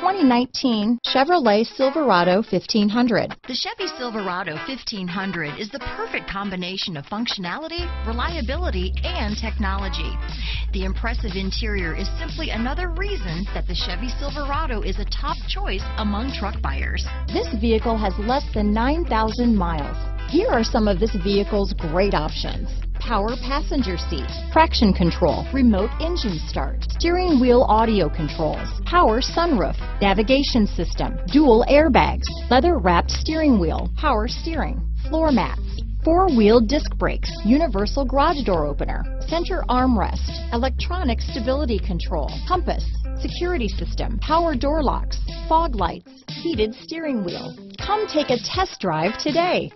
2019 Chevrolet Silverado 1500. The Chevy Silverado 1500 is the perfect combination of functionality, reliability, and technology. The impressive interior is simply another reason that the Chevy Silverado is a top choice among truck buyers. This vehicle has less than 9,000 miles. Here are some of this vehicle's great options: power passenger seat, traction control, remote engine start, steering wheel audio controls, power sunroof, navigation system, dual airbags, leather-wrapped steering wheel, power steering, floor mats, four-wheel disc brakes, universal garage door opener, center armrest, electronic stability control, compass, security system, power door locks, fog lights, heated steering wheel. Come take a test drive today.